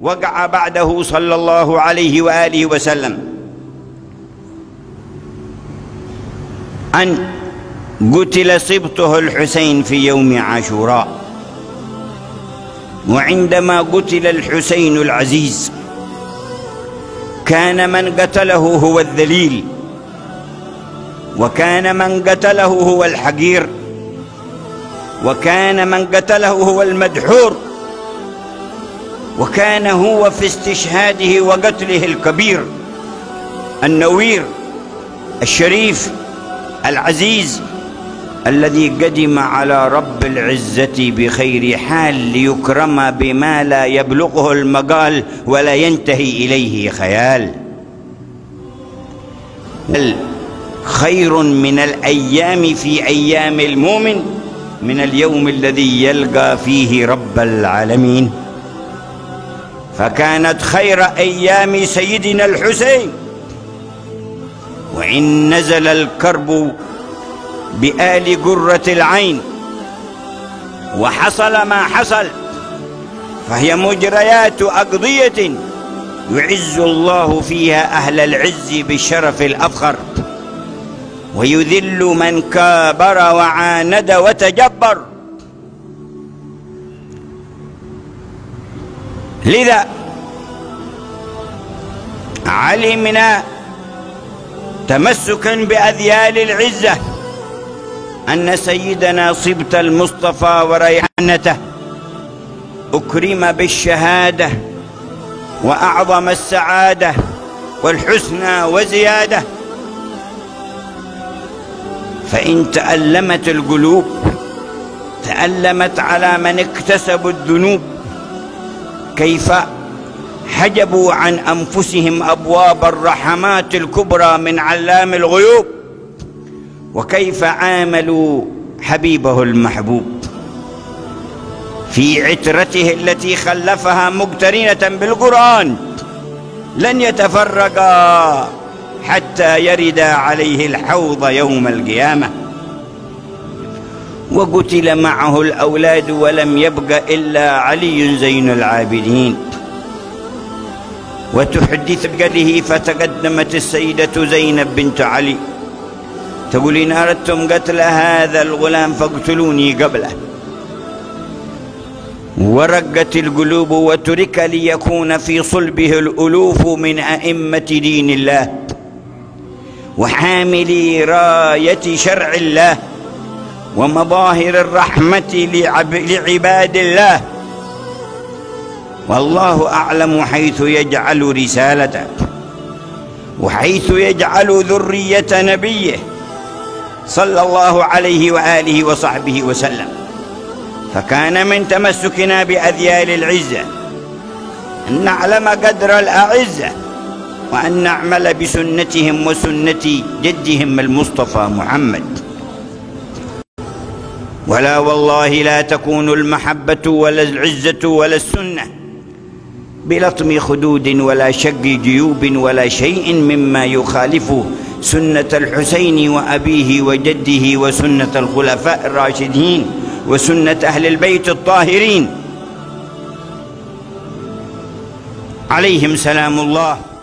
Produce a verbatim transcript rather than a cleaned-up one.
وقع بعده صلى الله عليه وآله وسلم أن قتل سبطه الحسين في يوم عاشوراء. وعندما قتل الحسين العزيز كان من قتله هو الذليل، وكان من قتله هو الحقير، وكان من قتله هو المدحور، وكان هو في استشهاده وقتله الكبير النوير الشريف العزيز الذي قدم على رب العزة بخير حال ليكرم بما لا يبلغه المقال ولا ينتهي إليه خيال. خير من الأيام في أيام المؤمن من اليوم الذي يلقى فيه رب العالمين. فكانت خير أيام سيدنا الحسين، وإن نزل الكرب بآل قرة العين وحصل ما حصل فهي مجريات أقضية يعز الله فيها أهل العز بالشرف الأفخر، ويذل من كابر وعاند وتجبر. لذا علمنا تمسكا بأذيال العزة أن سيدنا صبت المصطفى وريحانته أكرم بالشهادة وأعظم السعادة والحسنى وزيادة. فإن تألمت القلوب تألمت على من اكتسبوا الذنوب، كيف حجبوا عن أنفسهم أبواب الرحمات الكبرى من علام الغيوب، وكيف عاملوا حبيبه المحبوب في عترته التي خلفها مقترنة بالقرآن: لن يتفرقا حتى يرد عليه الحوض يوم القيامة. وقتل معه الأولاد ولم يبق إلا علي زين العابدين. وتحدث بقتله فتقدمت السيدة زينب بنت علي تقول: إن أردتم قتل هذا الغلام فاقتلوني قبله. ورقت القلوب وترك ليكون في صلبه الألوف من أئمة دين الله وحاملي راية شرع الله ومظاهر الرحمة لعباد الله، والله أعلم حيث يجعل رسالته وحيث يجعل ذرية نبيه صلى الله عليه وآله وصحبه وسلم. فكان من تمسكنا بأذيال العزة أن نعلم قدر الأعزة وأن نعمل بسنتهم وسنة جدهم المصطفى محمد. ولا والله لا تكون المحبة ولا العزة ولا السنة بلطم خدود ولا شق جيوب ولا شيء مما يخالف سنة الحسين وأبيه وجده وسنة الخلفاء الراشدين وسنة أهل البيت الطاهرين عليهم سلام الله.